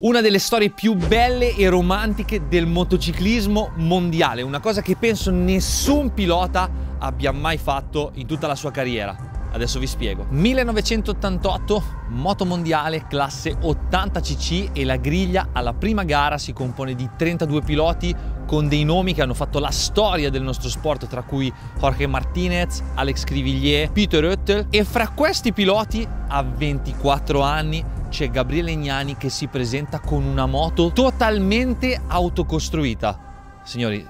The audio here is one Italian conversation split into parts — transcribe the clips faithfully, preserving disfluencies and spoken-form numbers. Una delle storie più belle e romantiche del motociclismo mondiale, una cosa che penso nessun pilota abbia mai fatto in tutta la sua carriera. Adesso vi spiego. millenovecentottantotto, motomondiale, classe ottanta cc e la griglia alla prima gara si compone di trentadue piloti con dei nomi che hanno fatto la storia del nostro sport, tra cui Jorge Martinez, Alex Crivillier, Peter Öttel, e fra questi piloti a ventiquattro anni c'è Gabriele Gnani che si presenta con una moto totalmente autocostruita. Signori,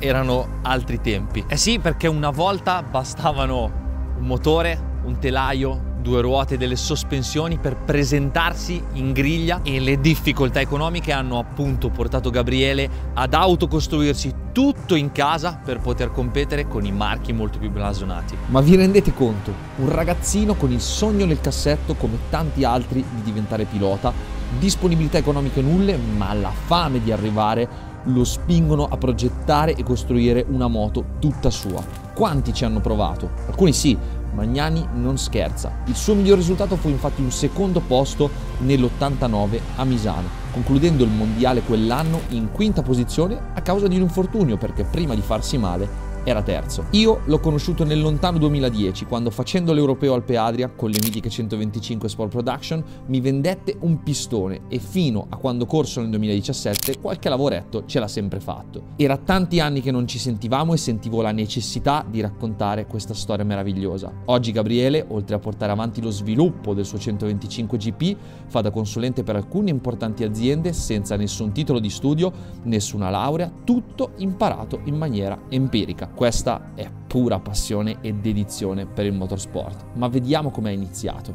erano altri tempi. Eh sì, perché una volta bastavano un motore, un telaio, due ruote e delle sospensioni per presentarsi in griglia, e le difficoltà economiche hanno appunto portato Gabriele ad autocostruirsi tutto in casa per poter competere con i marchi molto più blasonati. Ma vi rendete conto? Un ragazzino con il sogno nel cassetto, come tanti altri, di diventare pilota, disponibilità economiche nulle, ma la fame di arrivare lo spingono a progettare e costruire una moto tutta sua. Quanti ci hanno provato? Alcuni sì, ma Gnani non scherza. Il suo miglior risultato fu infatti un secondo posto nell'ottantanove a Misano, concludendo il mondiale quell'anno in quinta posizione a causa di un infortunio, perché prima di farsi male era terzo. Io l'ho conosciuto nel lontano duemiladieci, quando, facendo l'europeo Alpe Adria con le mitiche centoventicinque Sport Production, mi vendette un pistone, e fino a quando corso nel duemiladiciassette qualche lavoretto ce l'ha sempre fatto. Era tanti anni che non ci sentivamo e sentivo la necessità di raccontare questa storia meravigliosa. Oggi Gabriele, oltre a portare avanti lo sviluppo del suo centoventicinque G P, fa da consulente per alcune importanti aziende senza nessun titolo di studio, nessuna laurea, tutto imparato in maniera empirica. Questa è pura passione e dedizione per il motorsport, ma vediamo com'è iniziato.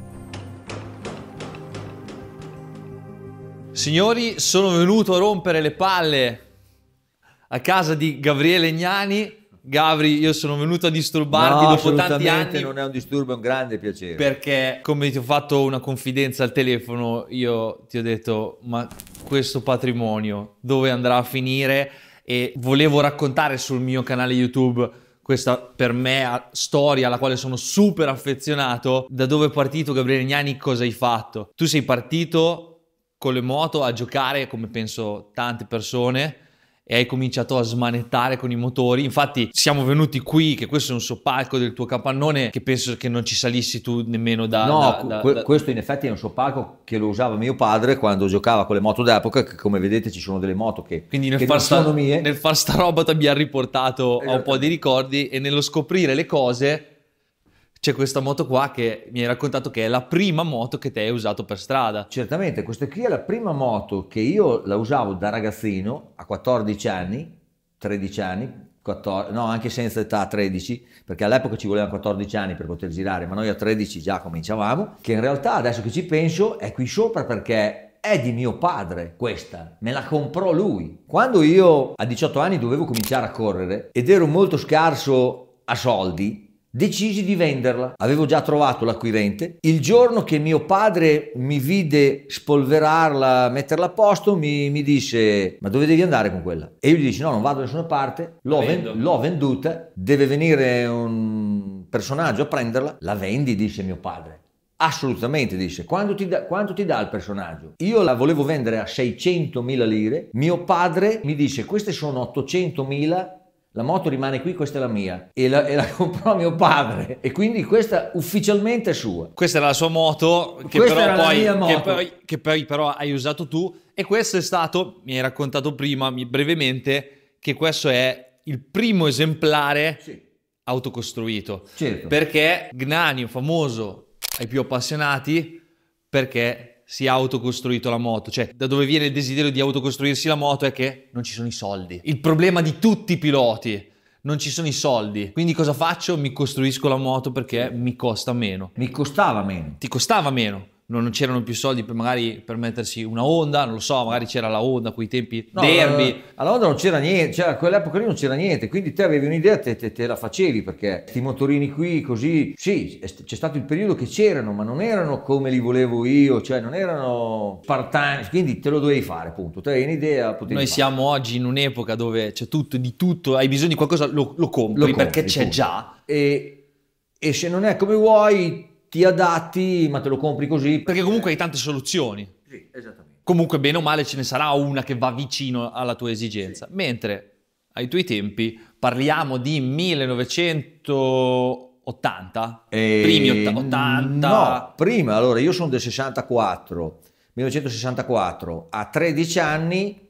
Signori, sono venuto a rompere le palle a casa di Gabriele Gnani. Gabri, io sono venuto a disturbarti no, dopo tanti anni. Non è un disturbo, è un grande piacere. Perché, come ti ho fatto una confidenza al telefono, io ti ho detto: ma questo patrimonio dove andrà a finire? E volevo raccontare sul mio canale YouTube questa, per me, storia alla quale sono super affezionato. Da dove è partito Gabriele Gnani? Cosa hai fatto? Tu sei partito con le moto a giocare, come penso tante persone, e hai cominciato a smanettare con i motori. Infatti siamo venuti qui, che questo è un soppalco del tuo capannone, che penso che non ci salissi tu nemmeno da... No, da, da, da... questo in effetti è un soppalco che lo usava mio padre quando giocava con le moto d'epoca, che come vedete ci sono delle moto che, quindi nel che far sta, nel far sta roba ti abbia riportato a un po' di ricordi, e nello scoprire le cose c'è questa moto qua che mi hai raccontato che è la prima moto che te hai usato per strada. Certamente, questa qui è la prima moto che io la usavo da ragazzino, a quattordici anni, tredici anni, quattordici, no, anche senza età, tredici, perché all'epoca ci volevano quattordici anni per poter girare, ma noi a tredici già cominciavamo, che in realtà, adesso che ci penso, è qui sopra perché è di mio padre questa, me la comprò lui. Quando io a diciotto anni dovevo cominciare a correre ed ero molto scarso a soldi, decisi di venderla. Avevo già trovato l'acquirente. Il giorno che mio padre mi vide spolverarla, metterla a posto, mi, mi disse: ma dove devi andare con quella? E io gli dissi: no, non vado da nessuna parte, l'ho ven venduta, deve venire un personaggio a prenderla. La vendi? Disse mio padre. Assolutamente, disse. Quanto ti dà, quanto ti dà il personaggio? Io la volevo vendere a seicentomila lire. Mio padre mi disse: queste sono ottocentomila, la moto rimane qui, questa è la mia, e la, e la comprò mio padre, e quindi questa ufficialmente è sua. Questa era la sua moto, che però poi, moto. Che, poi, che poi però hai usato tu, e questo è stato, mi hai raccontato prima brevemente, che questo è il primo esemplare, sì, autocostruito. Certo. Perché Gnani, famoso ai più appassionati, perché si è autocostruito la moto, cioè da dove viene il desiderio di autocostruirsi la moto è che non ci sono i soldi. Il problema di tutti i piloti, non ci sono i soldi, quindi cosa faccio? Mi costruisco la moto perché mi costa meno. Mi costava meno. Ti costava meno, non c'erano più soldi per, magari per mettersi una Honda, non lo so, magari c'era la Honda a quei tempi, no, Derbi. Alla Honda non c'era niente, cioè a quell'epoca lì non c'era niente, quindi te avevi un'idea, te, te, te la facevi, perché questi motorini qui così, sì, c'è stato il periodo che c'erano, ma non erano come li volevo io, cioè non erano part-time, quindi te lo dovevi fare, appunto, te avevi un'idea. Noi fare. Siamo oggi in un'epoca dove c'è tutto, di tutto, hai bisogno di qualcosa, lo, lo compri, lo perché c'è già. E, e se non è come vuoi, ti adatti, ma te lo compri così. Perché comunque hai tante soluzioni. Sì, esattamente. comunque bene o male ce ne sarà una che va vicino alla tua esigenza, sì. Mentre ai tuoi tempi parliamo di millenovecentottanta. ottanta? Eh, primi ottanta? No, prima, allora io sono del sessantaquattro, millenovecentosessantaquattro, a tredici anni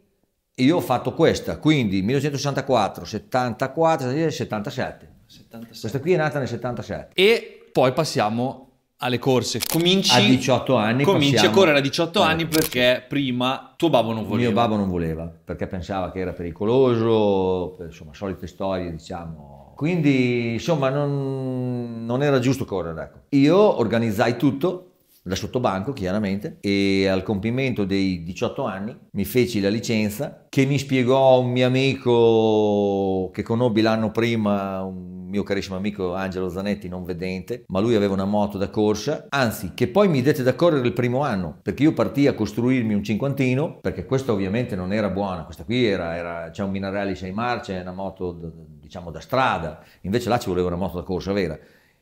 io ho fatto questa, quindi millenovecentosessantaquattro, settantaquattro, settantasette. settantasette. Questa qui è nata nel settantasette. E poi passiamo alle corse. Cominci a diciotto anni. Cominci passiamo, a correre a diciotto anni perché prima tuo babbo non voleva. Mio babbo non voleva perché pensava che era pericoloso, insomma, solite storie, diciamo. Quindi insomma non, non era giusto correre, ecco. Io organizzai tutto da sottobanco chiaramente e al compimento dei diciotto anni mi feci la licenza che mi spiegò un mio amico che conobbi l'anno prima, un mio carissimo amico Angelo Zanetti, non vedente, ma lui aveva una moto da corsa, anzi che poi mi dette da correre il primo anno perché io partii a costruirmi un cinquantino perché questa ovviamente non era buona, questa qui era, era c'è un Minarelli sei marce, è una moto diciamo da strada, invece là ci voleva una moto da corsa vera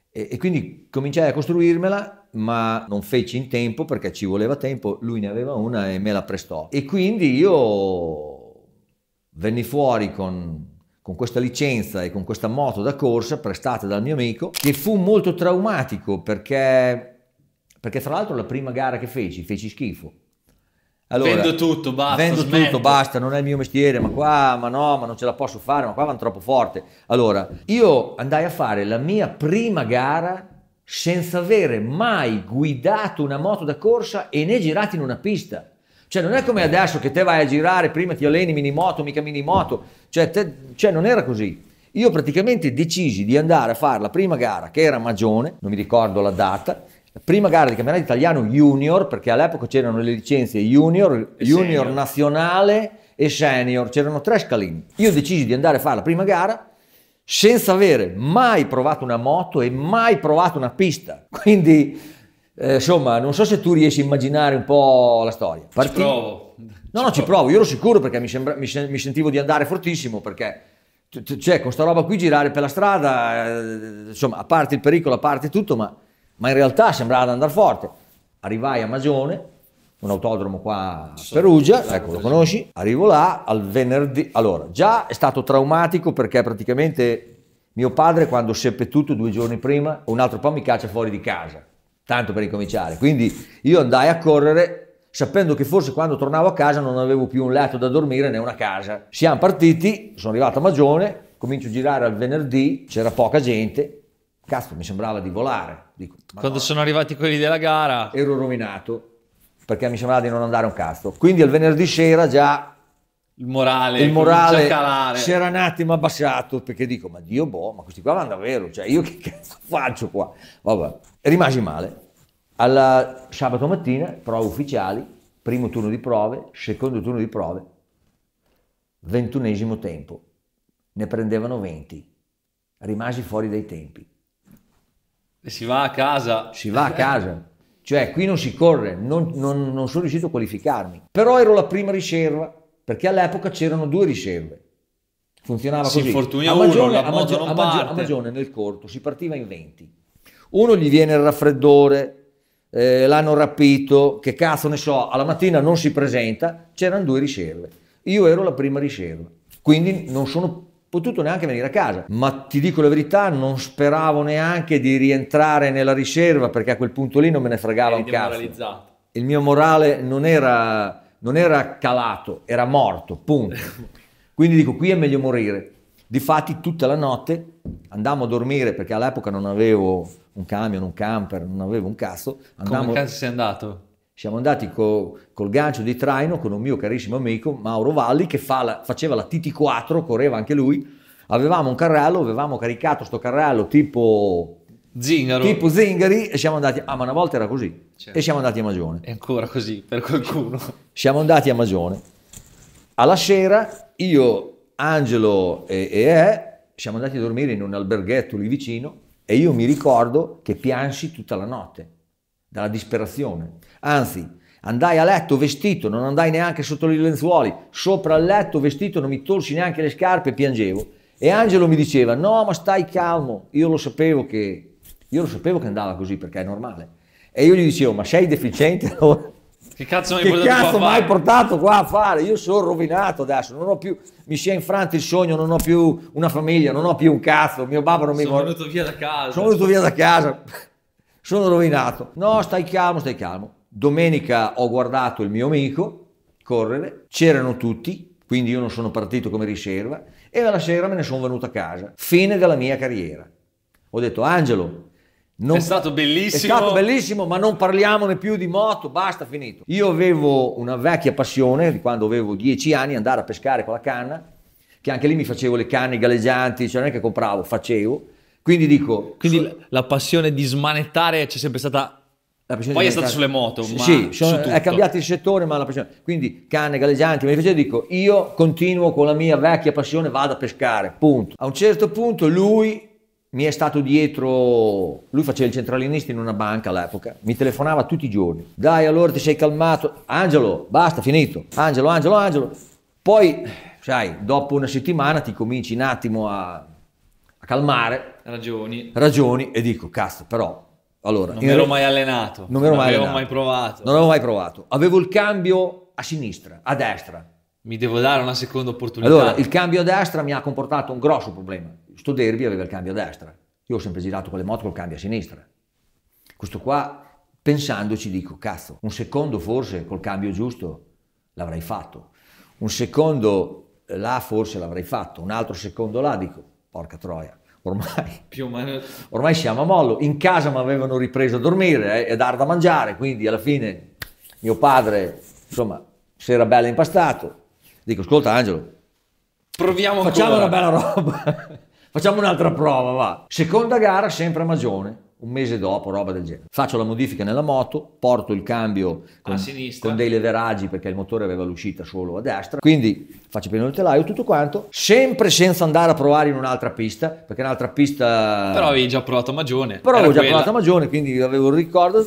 e, e quindi cominciai a costruirmela, ma non feci in tempo perché ci voleva tempo, lui ne aveva una e me la prestò e quindi io venni fuori con, con questa licenza e con questa moto da corsa prestata dal mio amico, che fu molto traumatico perché, perché tra l'altro la prima gara che feci, feci schifo. Allora, vendo tutto, basta, vendo tutto, basta, non è il mio mestiere, ma qua, ma no, ma non ce la posso fare, ma qua vanno troppo forte. Allora, io andai a fare la mia prima gara senza avere mai guidato una moto da corsa e né girato in una pista. Cioè non è come adesso che te vai a girare, prima ti alleni minimoto, mica minimoto, cioè, te, cioè non era così. Io praticamente decisi di andare a fare la prima gara, che era a Magione, non mi ricordo la data, prima gara di campionato italiano junior, perché all'epoca c'erano le licenze junior, junior nazionale e senior, c'erano tre scalini. Io decisi di andare a fare la prima gara senza avere mai provato una moto e mai provato una pista, quindi eh, insomma non so se tu riesci a immaginare un po' la storia. Parti... ci provo no no ci provo, io ero sicuro perché mi, sembra... mi, sen... mi sentivo di andare fortissimo perché cioè con sta roba qui girare per la strada eh, insomma a parte il pericolo, a parte tutto, ma ma in realtà sembrava andare forte. Arrivai a Magione, un autodromo qua a Perugia, ecco lo conosci, arrivo là al venerdì, allora già è stato traumatico perché praticamente mio padre quando seppe tutto due giorni prima, un altro po' mi caccia fuori di casa, tanto per ricominciare, quindi io andai a correre sapendo che forse quando tornavo a casa non avevo più un letto da dormire né una casa. Siamo partiti, sono arrivato a Magione, comincio a girare al venerdì, c'era poca gente, cazzo mi sembrava di volare. Dico, quando no, sono arrivati quelli della gara ero rovinato perché mi sembrava di non andare un cazzo, quindi il venerdì sera già il morale, il morale si era un attimo abbassato perché dico ma Dio boh, ma questi qua vanno davvero, cioè io che cazzo faccio qua, vabbè, e rimasi male. Alla sabato mattina prove ufficiali, primo turno di prove, secondo turno di prove, ventunesimo tempo, ne prendevano venti, rimasi fuori dai tempi. Si va a casa. Si va a casa. Cioè qui non si corre, non, non, non sono riuscito a qualificarmi. Però ero la prima riserva, perché all'epoca c'erano due riserve. Funzionava così. Si infortunia uno, la moto non parte. A Magione nel corto si partiva in venti. Uno gli viene il raffreddore, eh, l'hanno rapito, che cazzo ne so, alla mattina non si presenta, c'erano due riserve. Io ero la prima riserva, quindi non sono potuto neanche venire a casa, ma ti dico la verità non speravo neanche di rientrare nella riserva perché a quel punto lì non me ne fregava un cazzo, il mio morale non era, non era calato, era morto, punto. Quindi dico qui è meglio morire. Difatti tutta la notte andammo a dormire perché all'epoca non avevo un camion, un camper, non avevo un cazzo. Andammo... Come cazzo sei andato? Siamo andati co, col gancio di traino con un mio carissimo amico Mauro Valli che fa la, faceva la T T quattro, correva anche lui, avevamo un carrello, avevamo caricato sto carrello tipo, tipo zingari e siamo andati, ah ma una volta era così, certo. E siamo andati a Magione. È ancora così per qualcuno. Siamo andati a Magione, alla sera io, Angelo e, e E siamo andati a dormire in un alberghetto lì vicino e io mi ricordo che piansi tutta la notte dalla disperazione, anzi andai a letto vestito, non andai neanche sotto i lenzuoli, sopra il letto vestito, non mi tolsi neanche le scarpe e piangevo e Angelo mi diceva no ma stai calmo, io lo sapevo che, io lo sapevo che andava così perché è normale e io gli dicevo ma sei deficiente allora? Che cazzo mi hai portato, portato qua a fare? Io sono rovinato adesso, non ho più, mi si è infranto il sogno, non ho più una famiglia, non ho più un cazzo, mio babbo non mi vuole. Sono venuto via da casa. Sono venuto via da casa, sono rovinato. No, stai calmo, stai calmo. Domenica ho guardato il mio amico correre, c'erano tutti, quindi io non sono partito come riserva e alla sera me ne sono venuto a casa. Fine della mia carriera. Ho detto, Angelo... Non, è stato bellissimo. È stato bellissimo, ma non parliamone più di moto, basta, finito. Io avevo una vecchia passione di quando avevo dieci anni, andare a pescare con la canna, che anche lì mi facevo le canne galleggianti, cioè non è che compravo, facevo. Quindi dico... Quindi su... la passione di smanettare c'è sempre stata... Poi è manettare... stata sulle moto, ma sì, su sono... è cambiato il settore, ma la passione... Quindi canne galleggianti, ma mi facevo, dico, io continuo con la mia vecchia passione, vado a pescare, punto. A un certo punto lui... mi è stato dietro, lui faceva il centralinista in una banca all'epoca, mi telefonava tutti i giorni. Dai, allora ti sei calmato, Angelo, basta, finito, Angelo, Angelo, Angelo. Poi, sai, dopo una settimana ti cominci un attimo a, a calmare. Ragioni. Ragioni e dico, cazzo, però, allora... Non mi ero mai allenato. Non mi ero mai allenato. Non avevo mai provato. Non avevo mai provato. Avevo il cambio a sinistra, a destra. Mi devo dare una seconda opportunità. Allora, il cambio a destra mi ha comportato un grosso problema. Sto Derbi aveva il cambio a destra. Io ho sempre girato con le moto col cambio a sinistra. Questo qua, pensandoci, dico, cazzo, un secondo forse col cambio giusto l'avrei fatto. Un secondo là forse l'avrei fatto. Un altro secondo là, dico, porca troia, ormai, più o meno... ormai siamo a mollo. In casa mi avevano ripreso a dormire eh, e a dar da mangiare, quindi alla fine mio padre, insomma, si era bello impastato. Dico, ascolta Angelo, proviamo facciamo ancora. Una bella roba. Facciamo un'altra prova, va. Seconda gara, sempre a Magione, un mese dopo, roba del genere. Faccio la modifica nella moto, porto il cambio con, a sinistra, con dei leveraggi perché il motore aveva l'uscita solo a destra. Quindi faccio pieno il telaio, tutto quanto, sempre senza andare a provare in un'altra pista, perché un'altra pista... Però avevi già provato a Magione. Però avevo già quella. provato a Magione, quindi avevo il ricordo.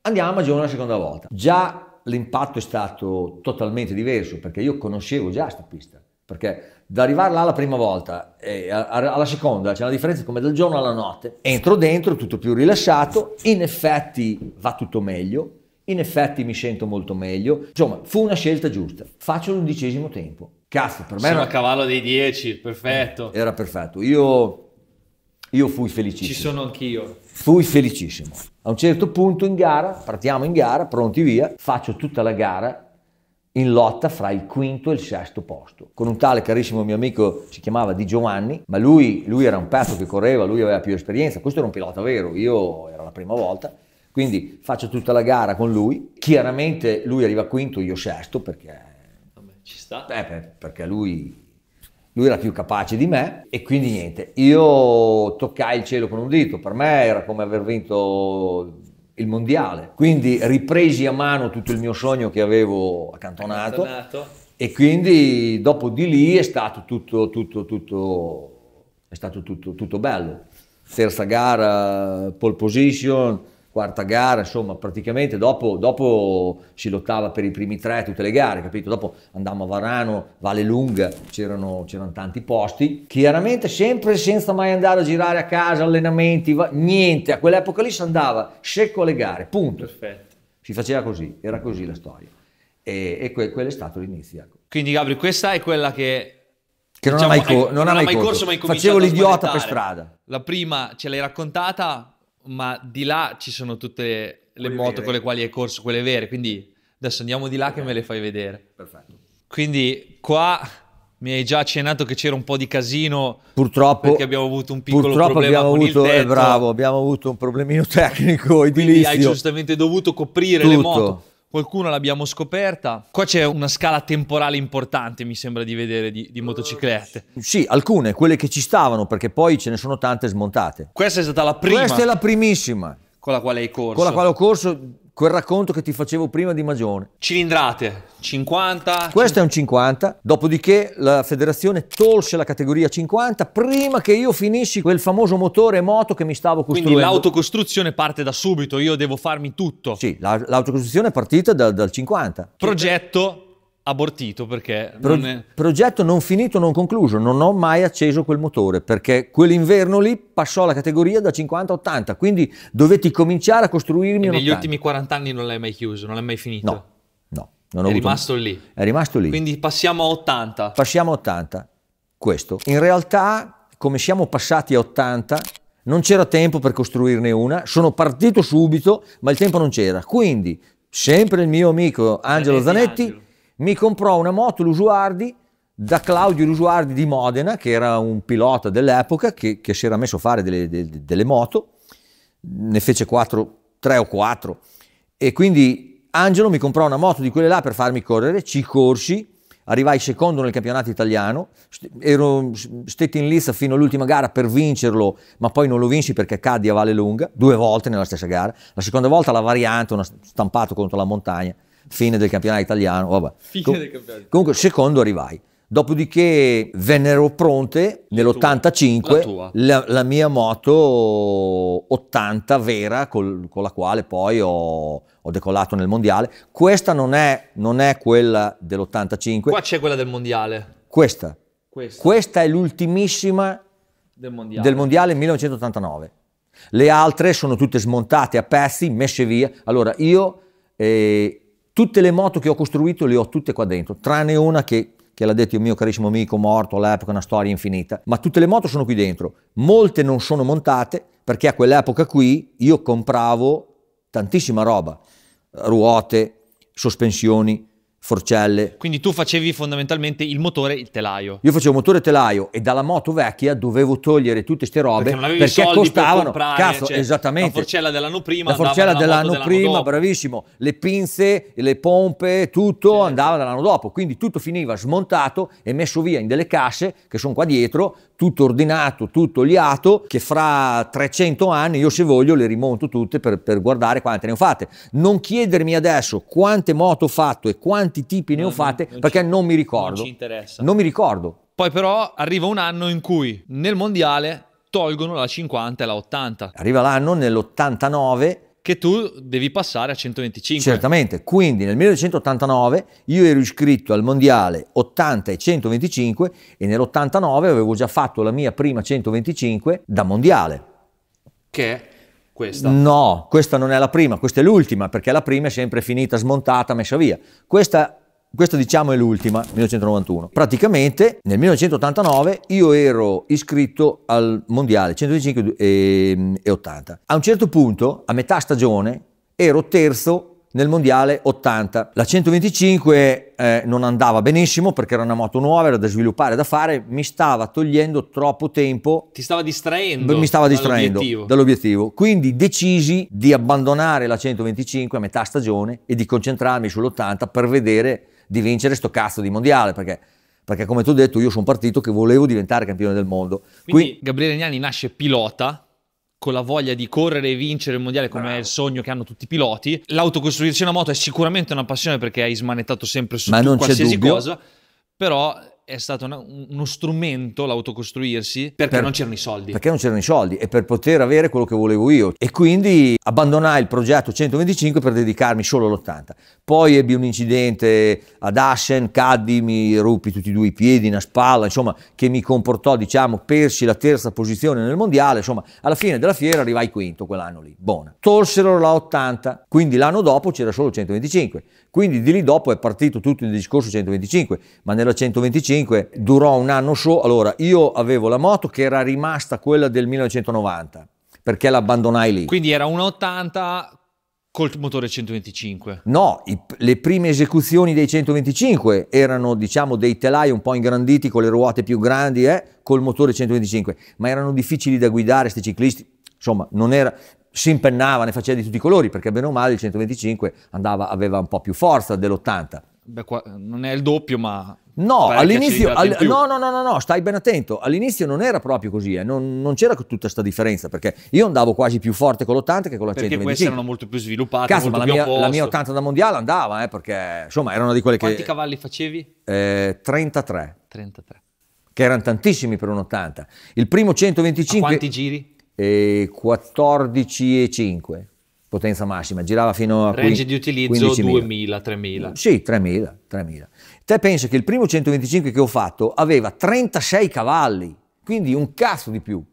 Andiamo a Magione la seconda volta. Già l'impatto è stato totalmente diverso, perché io conoscevo già questa pista. Perché da arrivare là la prima volta e alla seconda c'è una differenza come dal giorno alla notte. Entro dentro, tutto più rilassato, in effetti va tutto meglio, in effetti mi sento molto meglio. Insomma, fu una scelta giusta. Faccio l'undicesimo tempo. Cazzo, per me sono era... a cavallo dei dieci, perfetto. Era perfetto. Io, io fui felicissimo. Ci sono anch'io. Fui felicissimo. A un certo punto in gara, partiamo in gara, pronti via, faccio tutta la gara in lotta fra il quinto e il sesto posto, con un tale carissimo mio amico, si chiamava Di Giovanni, ma lui, lui era un pezzo che correva, lui aveva più esperienza, questo era un pilota vero, io era la prima volta, quindi faccio tutta la gara con lui, chiaramente lui arriva quinto, io sesto, perché, ci sta. Eh, perché lui, lui era più capace di me, e quindi niente, io toccai il cielo con un dito, per me era come aver vinto... il mondiale, quindi ripresi a mano tutto il mio sogno che avevo accantonato, accantonato. E quindi dopo di lì è stato tutto tutto tutto è stato tutto tutto bello. Terza gara pole position, quarta gara, insomma praticamente dopo dopo si lottava per i primi tre tutte le gare, capito? Dopo andammo a Varano, Valle Lunga, c'erano c'erano tanti posti, chiaramente sempre senza mai andare a girare a casa, allenamenti, niente, a quell'epoca lì si andava secco alle gare, punto. Perfetto. Si faceva così, era così la storia e, e que, quello è stato l'inizio. Quindi Gabri, questa è quella che... Che non diciamo, ha mai, co non non ha mai, mai corso, corso ma hai cominciato a facevo l'idiota per strada. La prima ce l'hai raccontata... Ma di là ci sono tutte le quelle moto vere. Con le quali hai corso, quelle vere, quindi adesso andiamo di là. Perfetto. Che me le fai vedere. Perfetto. Quindi qua mi hai già accennato che c'era un po' di casino, purtroppo, perché abbiamo avuto un piccolo purtroppo problema abbiamo con avuto, il tetto. Eh, bravo, abbiamo avuto un problemino tecnico edilizio. Quindi hai giustamente dovuto coprire tutto. Le moto. Qualcuno l'abbiamo scoperta. Qua c'è una scala temporale importante, mi sembra di vedere, di, di motociclette. Sì, alcune, quelle che ci stavano, perché poi ce ne sono tante smontate. Questa è stata la prima. Questa è la primissima. Con la quale hai corso. Con la quale ho corso, quel racconto che ti facevo prima di Magione. Cilindrate, cinquanta. Questa è un cinquanta, dopodiché la federazione tolse la categoria cinquanta prima che io finissi quel famoso motore moto che mi stavo costruendo. Quindi l'autocostruzione parte da subito, io devo farmi tutto. Sì, l'autocostruzione è partita da, dal cinquanta. Progetto abortito perché... Pro non è... Progetto non finito, non concluso, non ho mai acceso quel motore perché quell'inverno lì passò la categoria da cinquanta a ottanta, quindi dovetti cominciare a costruirmi e un negli ottanta. Ultimi quaranta anni non l'hai mai chiuso, non l'hai mai finito? No, no. Non ho è avuto... rimasto lì? È rimasto lì. Quindi passiamo a ottanta. Passiamo a ottanta, questo. In realtà, come siamo passati a ottanta, non c'era tempo per costruirne una, sono partito subito, ma il tempo non c'era. Quindi, sempre il mio amico Angelo Zanetti, Angelo. mi comprò una moto Lusuardi da Claudio Lusuardi di Modena, che era un pilota dell'epoca che, che si era messo a fare delle, delle, delle moto, ne fece quattro, tre o quattro, e quindi Angelo mi comprò una moto di quelle là per farmi correre, ci corsi, arrivai secondo nel campionato italiano, ero, stetti in lizza fino all'ultima gara per vincerlo, ma poi non lo vinsi perché caddi a Valle Lunga, due volte nella stessa gara, la seconda volta la variante, una stampato contro la montagna, fine del campionato italiano, vabbè. Fine Com del campionato. Comunque secondo arrivai, dopodiché vennero pronte nell'ottantacinque la, la, la mia moto ottanta vera col, con la quale poi ho, ho decollato nel mondiale. Questa non è, non è quella dell'ottantacinque. Qua c'è quella del mondiale. Questa, questa. Questa è l'ultimissima del mondiale. del mondiale millenovecentottantanove. Le altre sono tutte smontate a pezzi, messe via. Allora io... Eh, Tutte le moto che ho costruito le ho tutte qua dentro, tranne una che, che l'ha detto il mio carissimo amico morto all'epoca, una storia infinita, ma tutte le moto sono qui dentro, molte non sono montate perché a quell'epoca qui io compravo tantissima roba, ruote, sospensioni, forcelle. Quindi tu facevi fondamentalmente il motore, il telaio. Io facevo motore e telaio e dalla moto vecchia dovevo togliere tutte queste robe perché, non avevi perché soldi costavano, per comprare, cazzo, cioè, esattamente. La forcella dell'anno prima, la forcella dell'anno prima, bravissimo, le pinze, le pompe, tutto sì. andava dall'anno dopo, quindi tutto finiva smontato e messo via in delle casse che sono qua dietro, tutto ordinato, tutto liato, che fra trecento anni io se voglio le rimonto tutte per, per guardare quante ne ho fatte. Non chiedermi adesso quante moto ho fatto e quante tipi ne ho fatte perché non mi ricordo. Non ci interessa. Non mi ricordo. Poi però arriva un anno in cui nel mondiale tolgono la cinquanta e la ottanta. Arriva l'anno nell'ottantanove che tu devi passare a centoventicinque. Certamente, quindi nel millenovecentottantanove io ero iscritto al mondiale ottanta e centoventicinque e nell'ottantanove avevo già fatto la mia prima centoventicinque da mondiale. Che questa. No, questa non è la prima, questa è l'ultima, perché la prima è sempre finita, smontata, messa via. Questa, questa diciamo è l'ultima, millenovecentonovantuno. Praticamente nel millenovecentottantanove io ero iscritto al mondiale centoventicinque e ottanta. A un certo punto, a metà stagione, ero terzo nel mondiale ottanta. La centoventicinque eh, non andava benissimo perché era una moto nuova, era da sviluppare, da fare, mi stava togliendo troppo tempo. Ti stava distraendo? Mi stava distraendo dall'obiettivo. Dall Quindi decisi di abbandonare la centoventicinque a metà stagione e di concentrarmi sull'ottanta per vedere di vincere sto cazzo di mondiale, perché... Perché come ti ho detto io sono partito che volevo diventare campione del mondo. Quindi Qui... Gabriele Gnani nasce pilota con la voglia di correre e vincere il mondiale come Bravo. È il sogno che hanno tutti i piloti. L'autocostruirsi una moto è sicuramente una passione perché hai smanettato sempre su qualsiasi cosa, però è stato una, uno strumento l'autocostruirsi perché per, non c'erano i soldi. Perché non c'erano i soldi e per poter avere quello che volevo io. E quindi abbandonai il progetto centoventicinque per dedicarmi solo all'ottanta. Poi ebbi un incidente ad Assen, caddi, mi ruppi tutti e due i piedi, una spalla, insomma, che mi comportò, diciamo, persi la terza posizione nel mondiale, insomma, alla fine della fiera arrivai quinto quell'anno lì, buona. Tolsero la ottanta, quindi l'anno dopo c'era solo centoventicinque, quindi di lì dopo è partito tutto il discorso centoventicinque, ma nella centoventicinque durò un anno solo. Allora, io avevo la moto che era rimasta quella del millenovecentonovanta, perché l'abbandonai lì. Quindi era una ottanta col motore centoventicinque? No, i, le prime esecuzioni dei centoventicinque erano, diciamo, dei telai un po' ingranditi con le ruote più grandi, eh, col motore centoventicinque, ma erano difficili da guidare sti ciclisti, insomma, non era... si impennava, ne faceva di tutti i colori, perché bene o male il centoventicinque andava, aveva un po' più forza dell'ottanta. Beh, qua non è il doppio, ma... No, all'inizio, all, no, no, no, no, no, stai ben attento, all'inizio non era proprio così, eh. non, non c'era tutta questa differenza, perché io andavo quasi più forte con l'ottanta che con la centoventicinque. Perché queste erano molto più sviluppate, Cazzo, molto ma più la, mia, la mia ottanta da mondiale andava, eh, perché insomma era una di quelle Quanti che... Quanti cavalli facevi? Eh, trentatré. trentatré. Che erano tantissimi per un ottanta. Il primo centoventicinque... A quanti giri? quattordici e cinque. potenza massima, girava fino a range di utilizzo duemila tremila. Sì, tremila. Te pensi che il primo centoventicinque che ho fatto aveva trentasei cavalli, quindi un cazzo di più.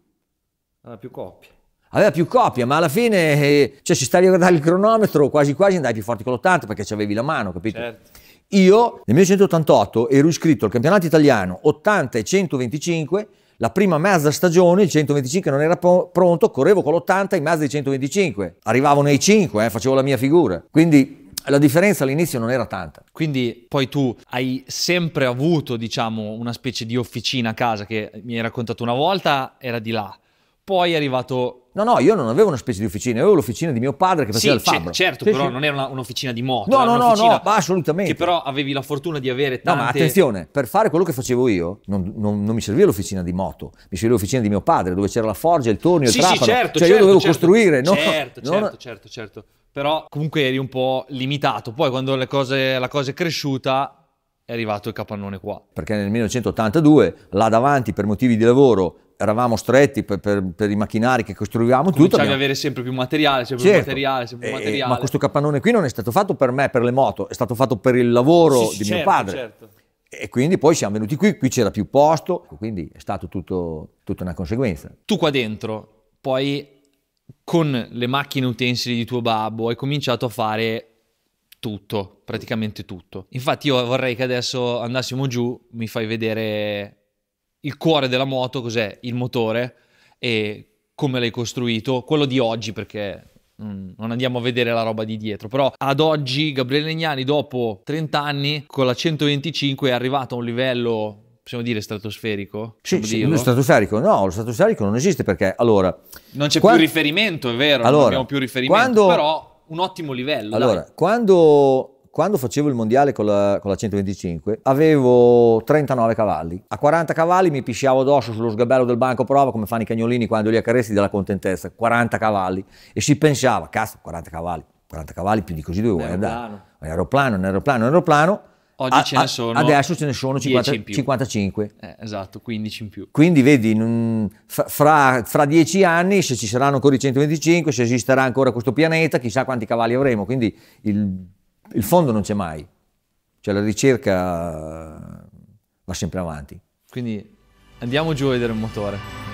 Aveva più coppie. Aveva più coppie, ma alla fine, eh, cioè, si stavi a guardare il cronometro, quasi quasi andai più forte con l'ottanta perché ci avevi la mano, capito? Certo. Io nel millenovecentottantotto ero iscritto al campionato italiano ottanta e centoventicinque. La prima mezza stagione, il centoventicinque non era pronto, correvo con l'ottanta in mezza dei centoventicinque. Arrivavo nei cinque, eh, facevo la mia figura. Quindi la differenza all'inizio non era tanta. Quindi poi tu hai sempre avuto, diciamo, una specie di officina a casa che mi hai raccontato una volta, era di là. Poi è arrivato... No, no, io non avevo una specie di officina, avevo l'officina di mio padre che faceva sì, il fabbro. Certo, sì, però sì. Non era un'officina di moto. No, no, no, no, assolutamente. Che però avevi la fortuna di avere tante... No, ma attenzione, per fare quello che facevo io non, non, non mi serviva l'officina di moto, mi serviva l'officina di mio padre, dove c'era la forgia, il tornio, sì, il trapano. Sì, certo, cioè certo, io dovevo certo, costruire, no? Certo, certo, non... certo, certo. Però comunque eri un po' limitato. Poi quando le cose, la cosa è cresciuta... è arrivato il capannone qua. Perché nel millenovecentottantadue, là davanti, per motivi di lavoro, eravamo stretti per, per, per i macchinari che costruivamo. Cominciavi tutto. Cominciavi ad avere sempre più materiale, sempre certo. più materiale, sempre più materiale. Eh, ma questo capannone qui non è stato fatto per me, per le moto, è stato fatto per il lavoro sì, di certo, mio padre. Certo. E quindi poi siamo venuti qui, qui c'era più posto, quindi è stato tutto, tutta una conseguenza. Tu qua dentro, poi con le macchine utensili di tuo babbo, hai cominciato a fare... tutto, praticamente tutto. Infatti io vorrei che adesso andassimo giù, mi fai vedere il cuore della moto, cos'è il motore e come l'hai costruito, quello di oggi perché mm, non andiamo a vedere la roba di dietro, però ad oggi Gabriele Gnani dopo trenta anni con la centoventicinque è arrivato a un livello, possiamo dire stratosferico? Sì, sì lo stratosferico, no, lo stratosferico non esiste perché allora... Non c'è quando... più riferimento, è vero, allora, non abbiamo più riferimento, quando... però... un ottimo livello. Allora, quando, quando facevo il mondiale con la, con la centoventicinque avevo trentanove cavalli. A quaranta cavalli mi pisciavo addosso sullo sgabello del banco prova come fanno i cagnolini quando li accarezzi dalla contentezza. quaranta cavalli. E si pensava, cazzo, quaranta cavalli. quaranta cavalli più di così dovevo andare. Un aeroplano, un aeroplano, un aeroplano. Oggi a, ce ne sono. Adesso ce ne sono cinquanta, cinquantacinque. Eh, esatto, quindici in più. Quindi vedi, un, fra, fra dieci anni, se ci saranno ancora i centoventicinque, se esisterà ancora questo pianeta, chissà quanti cavalli avremo. Quindi il, il fondo non c'è mai. Cioè la ricerca va sempre avanti. Quindi andiamo giù a vedere il motore.